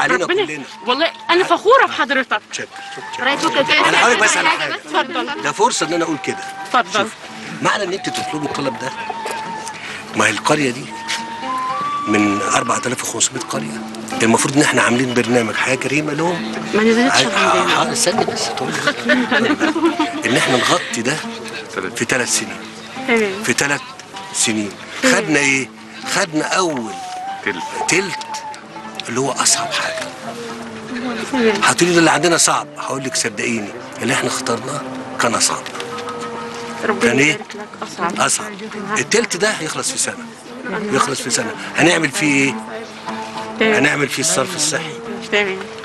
علينا كلنا. والله انا فخوره بحضرتك. شكرا. انا حضرتك بس على حاجه. اتفضل. ده فرصه ان انا اقول كده. اتفضل. معنى ان انت تطلبي الطلب ده، ما هي القريه دي من 4500 قريه المفروض ان احنا عاملين برنامج حياه كريمه لهم. ما نزلتش عندنا. استني بس ان احنا نغطي ده في 3 سنين. في 3 سنين خدنا ايه؟ خدنا اول تلت اللي هو اصعب حاجه. هتقولي اللي عندنا صعب، هقول لك صدقيني اللي احنا اخترناه كان اصعب. كان ايه؟ اصعب. التلت ده هيخلص في سنه. يخلص في سنه، هنعمل فيه ايه؟ هنعمل فيه الصرف الصحي.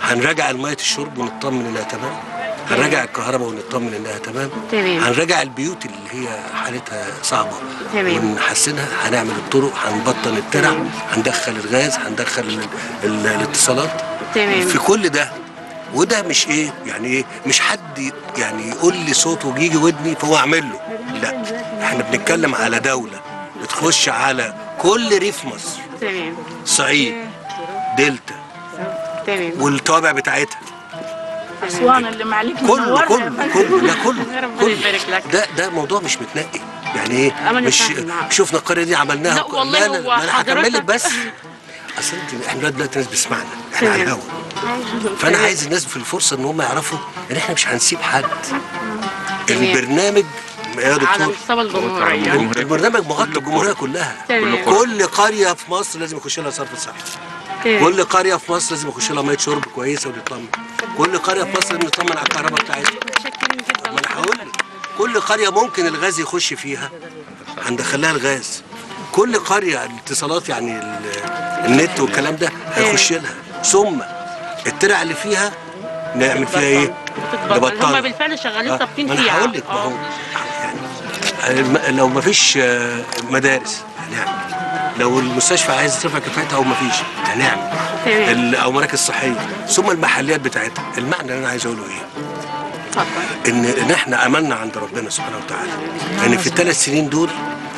هنراجع الميه الشرب ونطمن انها تمام. هنراجع الكهرباء ونطمن انها تمام. هنراجع البيوت اللي هي حالتها صعبه ونحسنها. هنعمل الطرق، هنبطل الترع، هندخل الغاز، هندخل الاتصالات. في كل ده، وده مش ايه يعني، ايه مش حد يعني يقول لي صوته ويجي ودني فهو اعمل له. لا، احنا بنتكلم على دوله بتخش على كل ريف مصر. صعيد، دلتا، والتوابع بتاعتها، أسوان اللي معلك منورها، كله ده موضوع مش متنقي. يعني ايه مش شفنا القريه دي عملناها؟ لا والله، لا انا هكمل لك بس. اصل احنا دلوقتي الناس بتسمعنا، احنا على الهوا، فانا عايز الناس في الفرصه ان هم يعرفوا ان احنا مش هنسيب حد. البرنامج يا دكتور البرنامج مغطي الجمهوريه كلها. كل قريه في مصر لازم يخش لها صرف صحي. كل قريه في مصر لازم يخش لها ميه شرب كويسه ونطمن. كل قريه في مصر لازم نطمن على الكهرباء بتاعتها. ما انا هقول لك، كل قريه ممكن الغاز يخش فيها هندخل لها الغاز. كل قريه الاتصالات يعني النت والكلام ده هيخش لها. ثم الترع اللي فيها نعمل فيها ايه؟ نبطلها. هم بالفعل شغالين صابطين فيها. ما انا هقول لك، ما هو لو مفيش مدارس هنعمل، لو المستشفى عايز ترفع كفاءتها او مفيش هنعمل، او مراكز صحيه، ثم المحليات بتاعتها. المعنى اللي انا عايز اقوله ايه؟ ان احنا املنا عند ربنا سبحانه وتعالى ان في ال3 سنين دول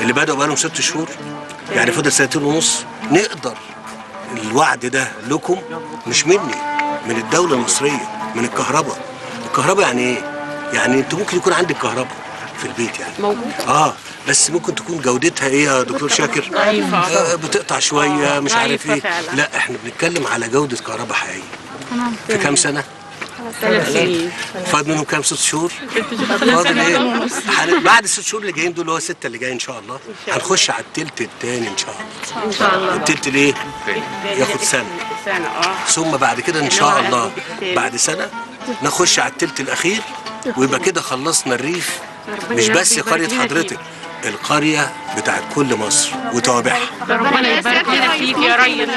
اللي بداوا بقالهم 6 شهور، يعني فضل 2.5 سنين، نقدر الوعد ده لكم، مش مني، من الدوله المصريه، من الكهرباء. الكهرباء يعني ايه؟ يعني انت ممكن يكون عندك كهرباء في البيت يعني موجود، بس ممكن تكون جودتها ايه يا دكتور شاكر؟ بتقطع شويه، مش عارف ايه. لا، احنا بنتكلم على جوده كهرباء حقيقيه. في كام سنه؟ 3 سنين. فاضل منهم كام؟ 6 شهور. فاضل ايه؟ بعد ال6 شهور اللي جايين دول، اللي هو 6 اللي جايين ان شاء الله، هنخش على التلت الثاني ان شاء الله. التلت ليه؟ ياخد سنه، ثم بعد كده ان شاء الله بعد سنه نخش على التلت الاخير، ويبقى كده خلصنا الريف. مش بس قرية حضرتك، القرية بتاعت كل مصر وتوابعها. ربنا يبارك لنا فيك يا ريس،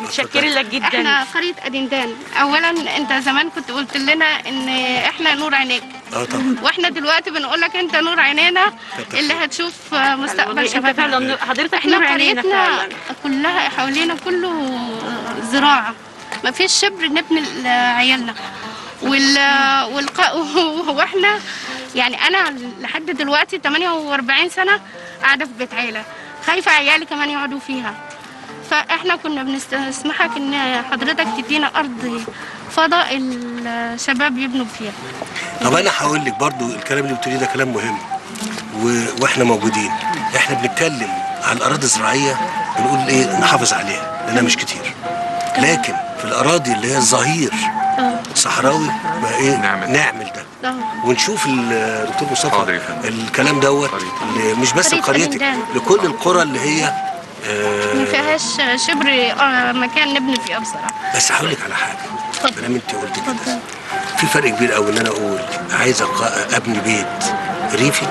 متشكرين لك جدا. احنا قرية أدندان، أولا أنت زمان كنت قلت لنا إن احنا نور عينيك. طبعا. واحنا دلوقتي بنقول لك أنت نور عينينا اللي هتشوف مستقبل شبابنا. حضرتك احنا قريتنا كلها حوالينا كله زراعة، مفيش شبر نبني لعيالنا. واحنا يعني انا لحد دلوقتي 48 سنه قاعده في بيت عيله، خايفه عيالي كمان يقعدوا فيها. فاحنا كنا بنستسمحك ان حضرتك تدينا ارض فضاء الشباب يبنوا فيها. طب انا هقول لك برضو الكلام اللي بتقوليه ده كلام مهم، واحنا موجودين. احنا بنتكلم على الاراضي الزراعيه، بنقول ايه نحافظ عليها لانها مش كتير، لكن في الاراضي اللي هي الظهير صحراوي بقى ايه نعمل ده. ونشوف الدكتور مصطفى الكلام دوت مش بس لقريتك، لكل القرى اللي هي ما فيهاش شبر مكان نبني فيه بصراحه. بس هقول لك على حاجه، ما دام انت قلت كده، في فرق كبير قوي ان انا اقول عايز ابني بيت ريفي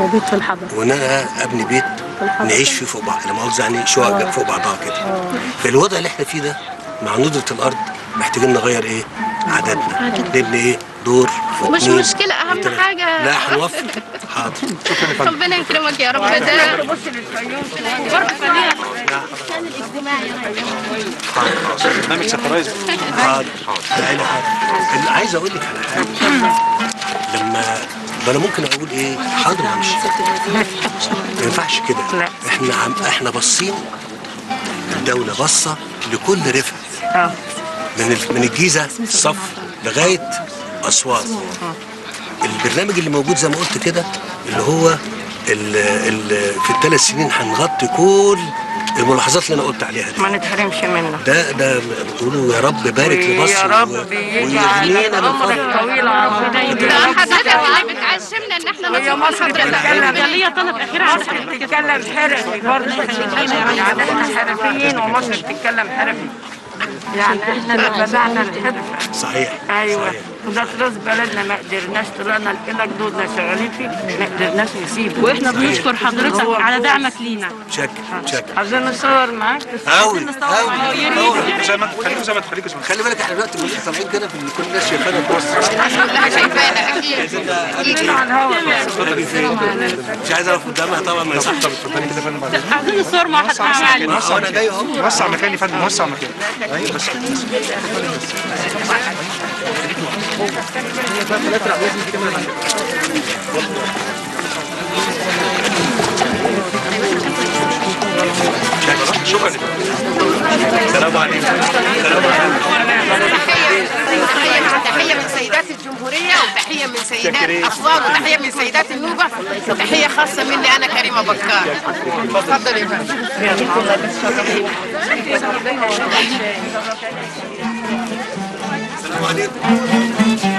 وبيت في الحضر، وان انا ابني بيت نعيش فيه فوق بعض، لما قصدي يعني شقق فوق بعضها كده. في الوضع اللي احنا فيه ده مع ندره الارض محتاجين نغير ايه؟ عاداتنا، نبني ايه؟ دور ومش مشكله، اهم حاجه لا هنوفر. حاضر، ربنا يكرمك يا رب. ده بص للفيوم برضه ثانيه كان الاجتماعي. حاضر، برنامج سفرايز. حاضر حاضر. عايز اقول لك على حاجه، لما انا ممكن اقول ايه؟ حاضر همشي، ما ينفعش كده. احنا باصين الدولة باصة لكل رفق من الجيزة الصف لغاية أسوان. البرنامج اللي موجود زي ما قلت كده اللي هو في الثلاث سنين هنغطي كل الملاحظات اللي انا قلت عليها دي. ما نتحرمش منه. ده بيقولوا يا رب بارك لمصر يا رب يجعل عمرك طويل عرض. حضرتك اللي بتعشمنا ان احنا نصل مصر اللي هي طلب اخيرا. مصر بتتكلم حرفي برضه يعني احنا حرفيين ومصر بتتكلم حرفي. يعني احنا اللي بدأنا الحرفة. صحيح. ايوه وده تراث بلدنا ما قدرناش طلعنا لنا جدودنا شغالين فيه ما قدرناش نسيبه. واحنا بنشكر حضرتك على دعمك لينا. شكرا. عايزين نصور معاك. قوي قوي زي ما تخليكوا. خلي بالك احنا دلوقتي طالعين كده في كل الناس شايفانا في مصر. كلها شايفانا اكيد. على الهوا. مش عايز اقف قدامها طبعا ما يصحش. اتفضلي كده يا فندم. عايزين نصور مع حضرتك يا معلم. انا جاي اهو. وسع مكاني يا فندم وسع مكاني. ايوه بس شكرا. السلام عليكم. تحية من سيدات الجمهورية وتحية من سيدات أسوان وتحية من سيدات النوبة وتحية خاصة مني أنا كريمة بكار. اتفضل يا فندم. السلام عليكم.